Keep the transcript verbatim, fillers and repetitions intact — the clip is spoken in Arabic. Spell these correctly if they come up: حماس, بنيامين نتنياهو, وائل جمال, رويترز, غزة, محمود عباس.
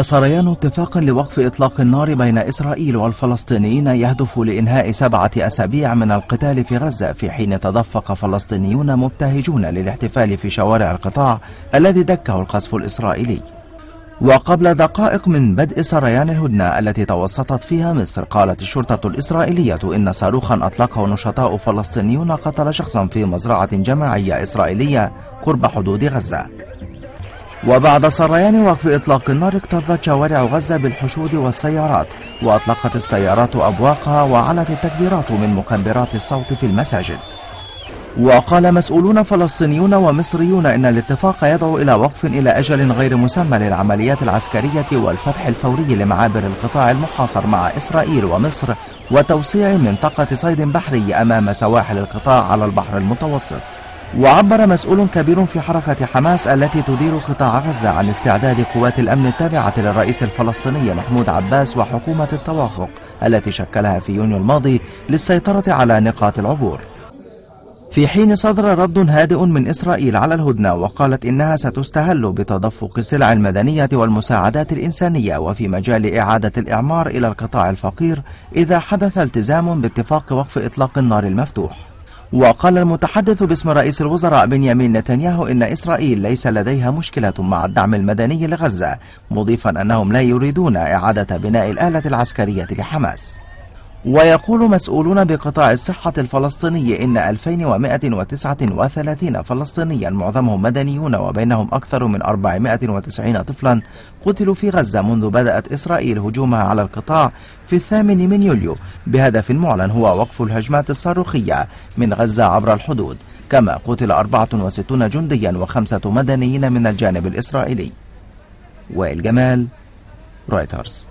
سريان اتفاق لوقف إطلاق النار بين إسرائيل والفلسطينيين يهدف لإنهاء سبعة أسابيع من القتال في غزة، في حين تدفق فلسطينيون مبتهجون للاحتفال في شوارع القطاع الذي دكه القصف الإسرائيلي. وقبل دقائق من بدء سريان الهدنة التي توسطت فيها مصر، قالت الشرطة الإسرائيلية إن صاروخا أطلقه نشطاء فلسطينيون قتل شخصا في مزرعة جماعية إسرائيلية قرب حدود غزة. وبعد سريان وقف إطلاق النار اكتظت شوارع غزة بالحشود والسيارات، وأطلقت السيارات أبواقها وعلت التكبيرات من مكبرات الصوت في المساجد. وقال مسؤولون فلسطينيون ومصريون إن الاتفاق يدعو إلى وقف إلى أجل غير مسمى للعمليات العسكرية والفتح الفوري لمعابر القطاع المحاصر مع إسرائيل ومصر، وتوسيع منطقة صيد بحري أمام سواحل القطاع على البحر المتوسط. وعبر مسؤول كبير في حركة حماس التي تدير قطاع غزة عن استعداد قوات الأمن التابعة للرئيس الفلسطيني محمود عباس وحكومة التوافق التي شكلها في يونيو الماضي للسيطرة على نقاط العبور. في حين صدر رد هادئ من إسرائيل على الهدنة، وقالت إنها ستستهل بتدفق السلع المدنية والمساعدات الإنسانية وفي مجال إعادة الإعمار إلى القطاع الفقير إذا حدث التزام باتفاق وقف إطلاق النار المفتوح. وقال المتحدث باسم رئيس الوزراء بنيامين نتنياهو إن إسرائيل ليس لديها مشكلة مع الدعم المدني لغزة، مضيفا أنهم لا يريدون إعادة بناء الآلة العسكرية لحماس. ويقول مسؤولون بقطاع الصحة الفلسطيني إن ألفين ومئة وتسعة وثلاثين فلسطينيا معظمهم مدنيون وبينهم أكثر من أربعمئة وتسعين طفلا قتلوا في غزة منذ بدأت إسرائيل هجومها على القطاع في الثامن من يوليو، بهدف معلن هو وقف الهجمات الصاروخية من غزة عبر الحدود، كما قتل أربعة وستين جنديا وخمسة مدنيين من الجانب الإسرائيلي. وائل جمال، رويترز.